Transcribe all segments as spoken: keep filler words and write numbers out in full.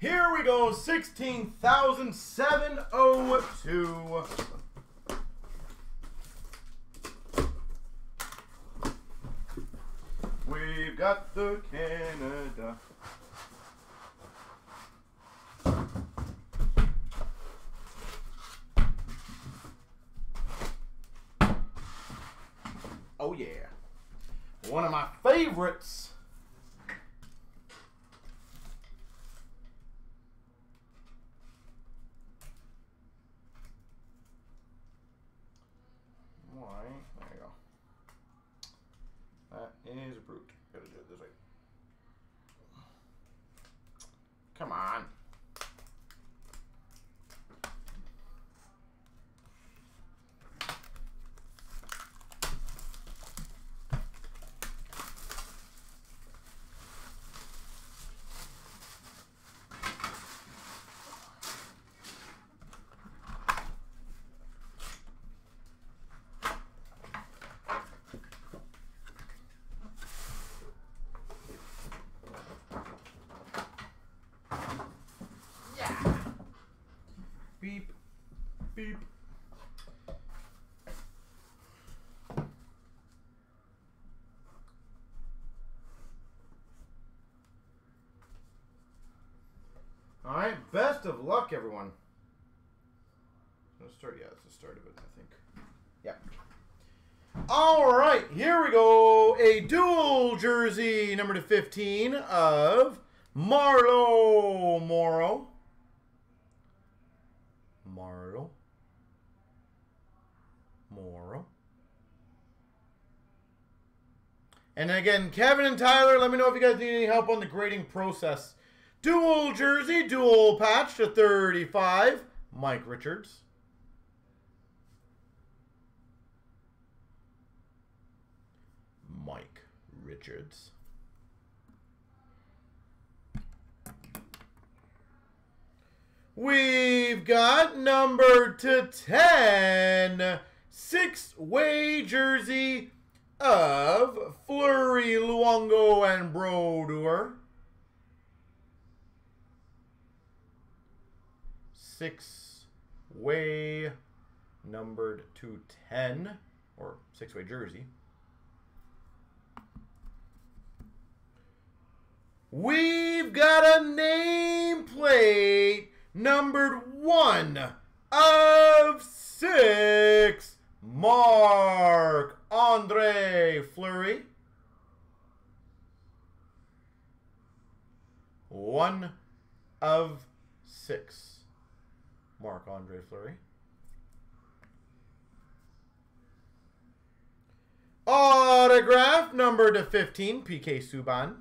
Here we go, sixteen thousand seven oh two. We've got the Canada. Oh yeah, one of my favorites. Is approved. Gotta do it this way. Come on. Beep, beep. All right, best of luck, everyone. Let's start. Yeah, it's the start of it, I think. Yep. All right, here we go. A dual jersey, number to fifteen of Marlo Morrow. Marlo Morrow. And again, Kevin and Tyler, let me know if you guys need any help on the grading process. Dual jersey, dual patch to thirty-five, Mike Richards. Mike Richards. We've got number to ten, six-way jersey of Fleury, Luongo, and Brodeur. Six-way numbered to ten, or six-way jersey. We've got a nameplate. Numbered one of six, Marc-Andre Fleury. One of six, Marc-Andre Fleury. Autograph number to fifteen, P K Subban.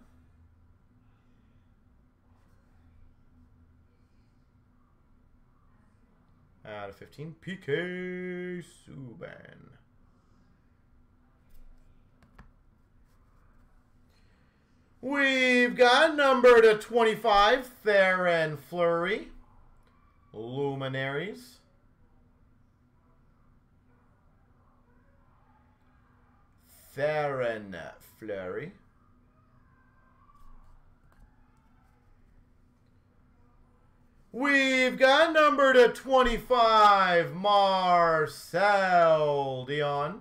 Out of fifteen, P K Subban. We've got number to twenty-five, Theoren Fleury, Luminaries. Theoren Fleury. We've got number to twenty-five, Marcel Dion.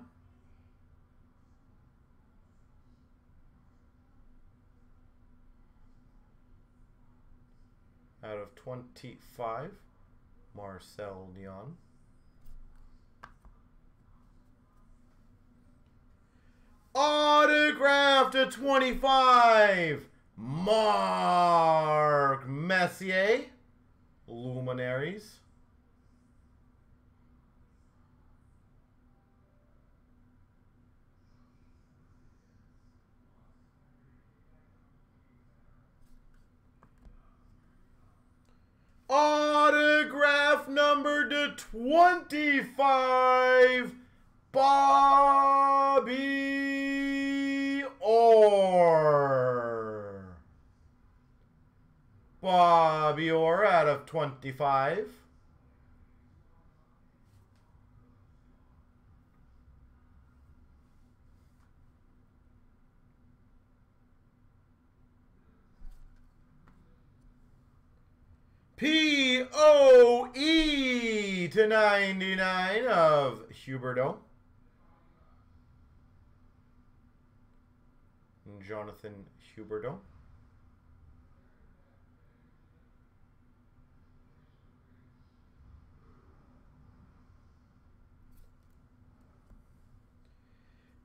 Out of twenty-five, Marcel Dion. Autograph to twenty-five, Mark Messier. Luminaries. Autograph number to twenty-five, Bobby Orr. Bobby Orr out of twenty-five. P O E to ninety-nine of Huberdeau. Jonathan Huberdeau.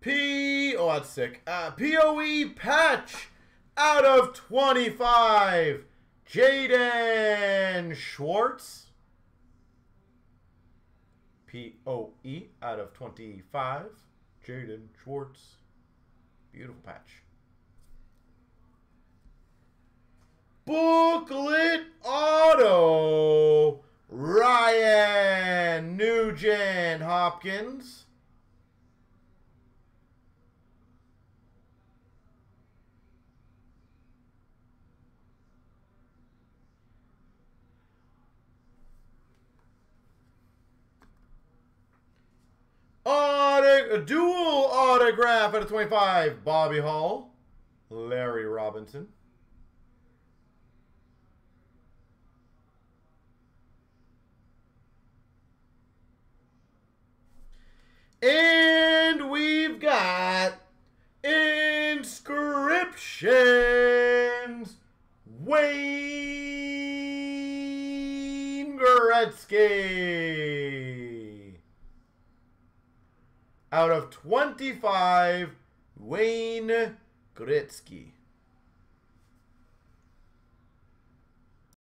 P, oh that's sick, uh, P O E patch out of twenty-five, Jaden Schwartz, P O E out of twenty-five, Jaden Schwartz, beautiful patch. Booklet auto, Ryan Nugent Hopkins. A dual autograph out of twenty-five, Bobby Hall, Larry Robinson. And we've got inscriptions, Wayne Gretzky. Out of twenty-five, Wayne Gretzky.